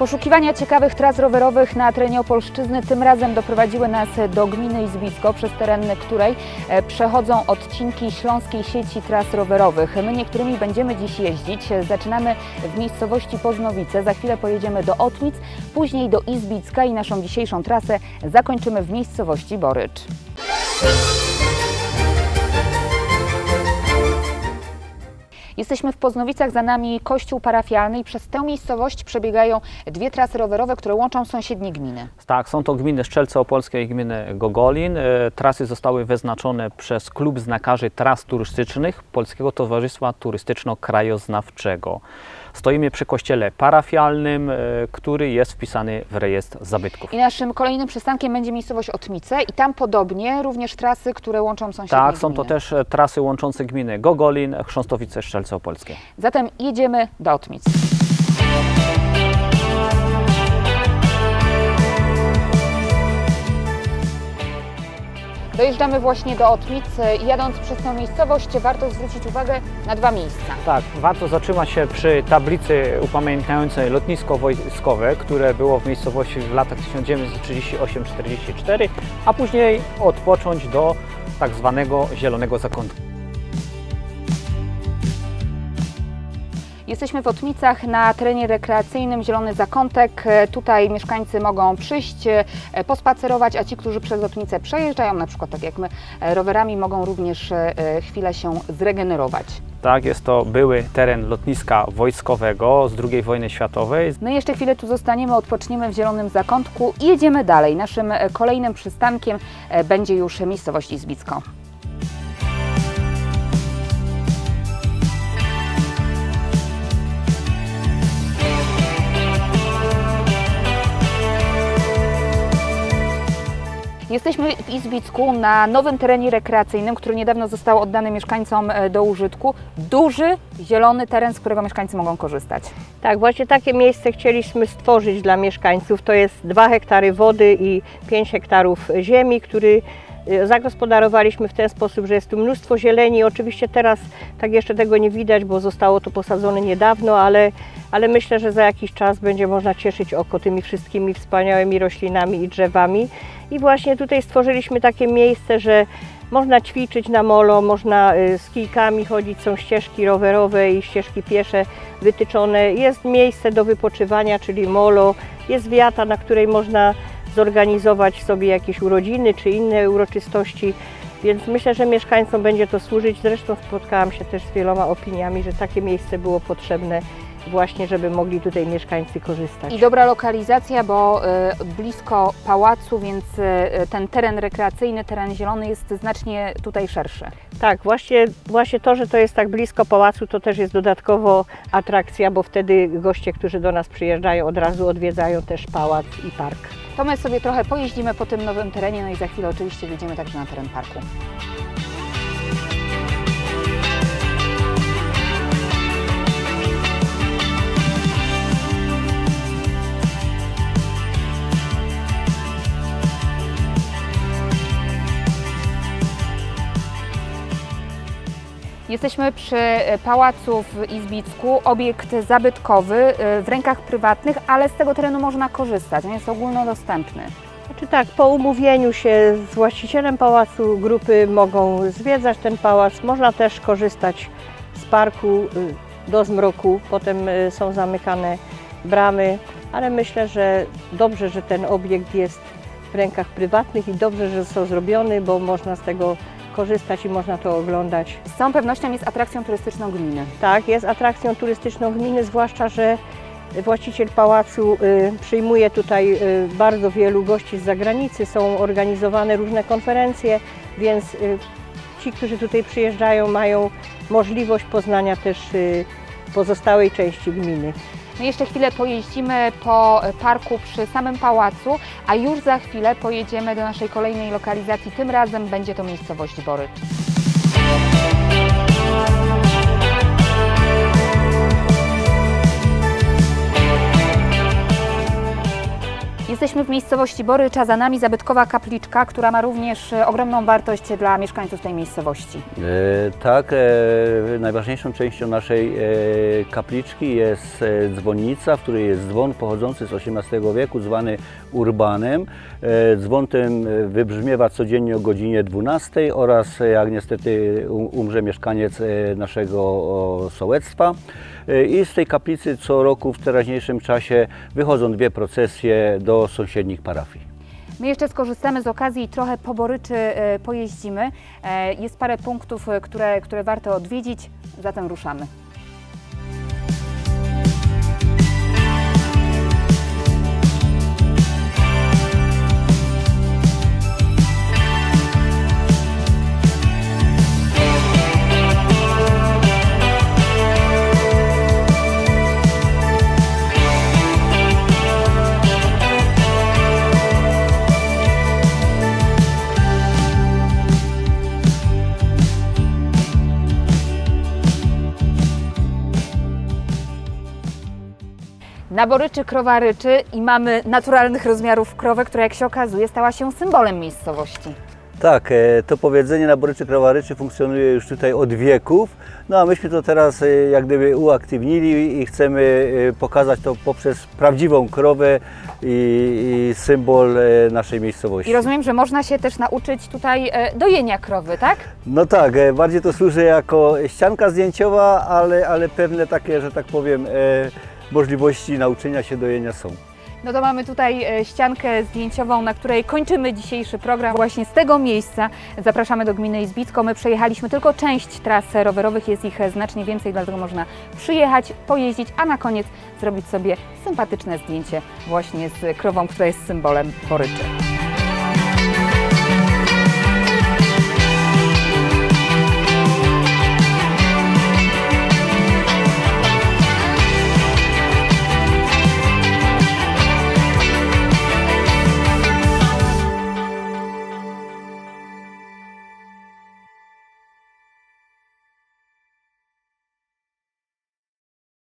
Poszukiwania ciekawych tras rowerowych na terenie Opolszczyzny tym razem doprowadziły nas do gminy Izbicko, przez teren której przechodzą odcinki śląskiej sieci tras rowerowych. My niektórymi będziemy dziś jeździć. Zaczynamy w miejscowości Poznowice, za chwilę pojedziemy do Otmic, później do Izbicka i naszą dzisiejszą trasę zakończymy w miejscowości Borycz. Jesteśmy w Poznowicach, za nami kościół parafialny i przez tę miejscowość przebiegają dwie trasy rowerowe, które łączą sąsiednie gminy. Tak, są to gminy Strzelce Opolskie i gminy Gogolin. Trasy zostały wyznaczone przez Klub Znakarzy Tras Turystycznych Polskiego Towarzystwa Turystyczno-Krajoznawczego. Stoimy przy kościele parafialnym, który jest wpisany w rejestr zabytków. I naszym kolejnym przystankiem będzie miejscowość Otmice i tam podobnie również trasy, które łączą sąsiednie gminy. Tak, są to też trasy łączące gminy Gogolin, Chrząstowice, Strzelce Opolskie. Zatem jedziemy do Otmic. Dojeżdżamy właśnie do Otmic. Jadąc przez tę miejscowość warto zwrócić uwagę na dwa miejsca. Tak, warto zatrzymać się przy tablicy upamiętniającej lotnisko wojskowe, które było w miejscowości w latach 1938-44, a później odpocząć do tak zwanego Zielonego Zakątka. Jesteśmy w Otmicach na terenie rekreacyjnym Zielony Zakątek. Tutaj mieszkańcy mogą przyjść, pospacerować, a ci, którzy przez Otmice przejeżdżają, na przykład tak jak my, rowerami, mogą również chwilę się zregenerować. Tak, jest to były teren lotniska wojskowego z II wojny światowej. No i jeszcze chwilę tu zostaniemy, odpoczniemy w Zielonym Zakątku i jedziemy dalej. Naszym kolejnym przystankiem będzie już miejscowość Izbicko. Jesteśmy w Izbicku na nowym terenie rekreacyjnym, który niedawno został oddany mieszkańcom do użytku. Duży, zielony teren, z którego mieszkańcy mogą korzystać. Tak, właśnie takie miejsce chcieliśmy stworzyć dla mieszkańców. To jest 2 hektary wody i 5 hektarów ziemi, który zagospodarowaliśmy w ten sposób, że jest tu mnóstwo zieleni. Oczywiście teraz tak jeszcze tego nie widać, bo zostało to posadzone niedawno, ale myślę, że za jakiś czas będzie można cieszyć oko tymi wszystkimi wspaniałymi roślinami i drzewami. I właśnie tutaj stworzyliśmy takie miejsce, że można ćwiczyć na molo, można z kijkami chodzić, są ścieżki rowerowe i ścieżki piesze wytyczone. Jest miejsce do wypoczywania, czyli molo, jest wiata, na której można zorganizować sobie jakieś urodziny czy inne uroczystości, więc myślę, że mieszkańcom będzie to służyć. Zresztą spotkałam się też z wieloma opiniami, że takie miejsce było potrzebne właśnie, żeby mogli tutaj mieszkańcy korzystać. I dobra lokalizacja, bo blisko pałacu, więc ten teren rekreacyjny, teren zielony jest znacznie tutaj szerszy. Tak, właśnie to, że to jest tak blisko pałacu, to też jest dodatkowo atrakcja, bo wtedy goście, którzy do nas przyjeżdżają, od razu odwiedzają też pałac i park. To my sobie trochę pojeździmy po tym nowym terenie, no i za chwilę oczywiście wjedziemy także na teren parku. Jesteśmy przy pałacu w Izbicku, obiekt zabytkowy w rękach prywatnych, ale z tego terenu można korzystać, on jest ogólnodostępny. Znaczy tak, po umówieniu się z właścicielem pałacu grupy mogą zwiedzać ten pałac, można też korzystać z parku do zmroku, potem są zamykane bramy, ale myślę, że dobrze, że ten obiekt jest w rękach prywatnych i dobrze, że został zrobiony, bo można z tego korzystać i można to oglądać. Z całą pewnością jest atrakcją turystyczną gminy. Tak, jest atrakcją turystyczną gminy, zwłaszcza że właściciel pałacu przyjmuje tutaj bardzo wielu gości z zagranicy, są organizowane różne konferencje, więc ci, którzy tutaj przyjeżdżają, mają możliwość poznania też pozostałej części gminy. My jeszcze chwilę pojeździmy po parku przy samym pałacu, a już za chwilę pojedziemy do naszej kolejnej lokalizacji. Tym razem będzie to miejscowość Borycz. Jesteśmy w miejscowości Borycza, za nami zabytkowa kapliczka, która ma również ogromną wartość dla mieszkańców tej miejscowości. Tak, najważniejszą częścią naszej kapliczki jest dzwonnica, w której jest dzwon pochodzący z XVIII wieku, zwany urbanem. Dzwon ten wybrzmiewa codziennie o godzinie 12 oraz jak niestety umrze mieszkaniec naszego sołectwa. I z tej kaplicy co roku w teraźniejszym czasie wychodzą dwie procesje do sąsiednich parafii. My jeszcze skorzystamy z okazji i trochę po Boryczy pojeździmy. Jest parę punktów, które warto odwiedzić, zatem ruszamy. Na Boryczy krowaryczy i mamy naturalnych rozmiarów krowę, która jak się okazuje stała się symbolem miejscowości. Tak, to powiedzenie na Boryczy krowaryczy funkcjonuje już tutaj od wieków, no a myśmy to teraz jak gdyby uaktywnili i chcemy pokazać to poprzez prawdziwą krowę i symbol naszej miejscowości. I rozumiem, że można się też nauczyć tutaj dojenia krowy, tak? No tak, bardziej to służy jako ścianka zdjęciowa, ale pewne takie, że tak powiem, możliwości nauczenia się dojenia są. No to mamy tutaj ściankę zdjęciową, na której kończymy dzisiejszy program. Właśnie z tego miejsca zapraszamy do gminy Izbicko. My przejechaliśmy tylko część tras rowerowych, jest ich znacznie więcej, dlatego można przyjechać, pojeździć, a na koniec zrobić sobie sympatyczne zdjęcie właśnie z krową, która jest symbolem Boryczy.